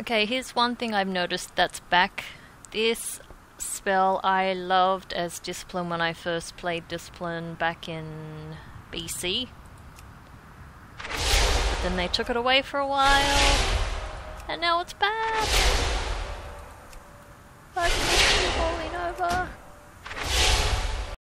Okay, here's one thing I've noticed that's back. This spell I loved as Discipline when I first played Discipline back in BC. But then they took it away for a while, and now it's back! I've been falling over!